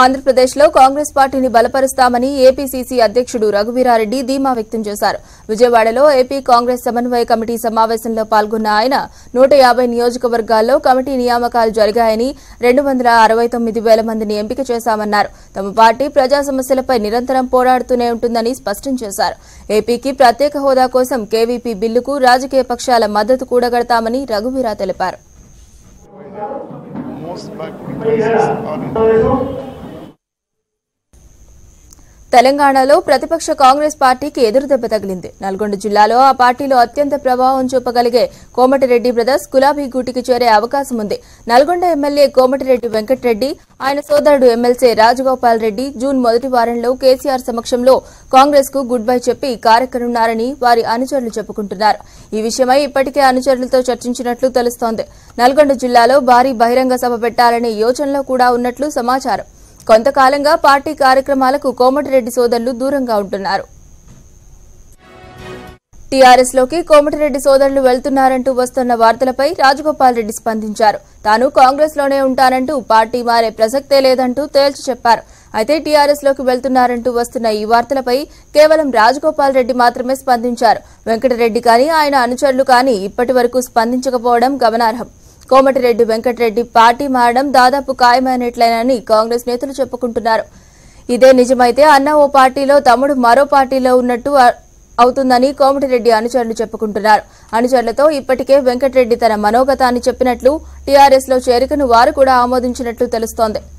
ఆంధ్రప్రదేశ్ లో కాంగ్రెస్ పార్టీని బలపరుస్తామని ఏపీసీసీ అధ్యక్షుడు రఘువీరారెడ్డి ధీమా వ్యక్తం చేశారు. విజయవాడలో ఏపీ కాంగ్రెస్ సమన్వయ కమిటీ సమావేశంలో పాల్గొన్న ఆయన 150 నియోజకవర్గాల్లో కమిటీ నియామకాలు జరిగాయని 269,000 మందిని ఎంపిక చేశామన్నారు. తమ పార్టీ ప్రజా సమస్యలపై నిరంతరం పోరాడుతూనే ఉంటుందని స్పష్టం చేశారు. ఏపీకి ప్రత్యేక హోదా కోసం కేవీపీ బిల్లుకు రాజకీయ పక్షాల మద్దతు కూడగడతామని రఘువీరా తెలిపారు. తెలంగాణలో ప్రతిపక్ష కాంగ్రెస్ పార్టీకి ఎదురుదెబ్బ తగిలింది. నల్గొండ జిల్లాలో ఆ పార్టీలో అత్యంత ప్రభావం చూపగలిగే కోమటిరెడ్డి బ్రదర్స్ గులాబీ గూటికి చేరే అవకాశం ఉంది. నల్గొండ ఎమ్మెల్యే కోమటిరెడ్డి వెంకటరెడ్డి, ఆయన సోదరుడు ఎమ్మెల్సీ రాజగోపాల్ రెడ్డి జూన్ మొదటి వారంలో కేసీఆర్ సమక్షంలో కాంగ్రెస్ కు గుడ్ బై చెప్పి కారెక్కనున్నారని వారి అనుచరులు చెప్పుకుంటున్నారు. ఈ విషయమై ఇప్పటికే అనుచరులతో చర్చించినట్లు తెలుస్తోంది. నల్గొండ జిల్లాలో భారీ బహిరంగ సభ పెట్టాలనే యోచనలో కూడా ఉన్నట్లు సమాచారం. కొంతకాలంగా పార్టీ కార్యక్రమాలకు కోమటిరెడ్డి సోదరులు దూరంగా ఉంటున్నారు. టీఆర్ఎస్ లోకి కోమటిరెడ్డి సోదరులు వెళ్తున్నారంటూ వస్తున్న వార్తలపై రాజగోపాల్ రెడ్డి స్పందించారు. తాను కాంగ్రెస్ లోనే ఉంటానంటూ పార్టీ మారే ప్రసక్తే లేదంటూ తేల్చి చెప్పారు. అయితే టీఆర్ఎస్ లోకి వెళ్తున్నారంటూ వస్తున్న ఈ వార్తలపై కేవలం రాజగోపాల్ రెడ్డి మాత్రమే స్పందించారు. వెంకటరెడ్డి కానీ ఆయన అనుచరులు కానీ ఇప్పటి వరకు స్పందించకపోవడం గమనార్హం. కోమటిరెడ్డి వెంకటరెడ్డి పార్టీ మారడం దాదాపు ఖాయమైనట్లేనని కాంగ్రెస్ నేతలు చెప్పుకుంటున్నారు. ఇదే నిజమైతే అన్న ఓ పార్టీలో తమ్ముడు మరో పార్టీలో ఉన్నట్టు అవుతుందని కోమటిరెడ్డి అనుచరులు చెప్పుకుంటున్నారు. అనుచరులతో ఇప్పటికే వెంకటరెడ్డి తన మనోగతాన్ని చెప్పినట్లు టీఆర్ఎస్ లో చేరికను వారు కూడా ఆమోదించినట్లు తెలుస్తోంది.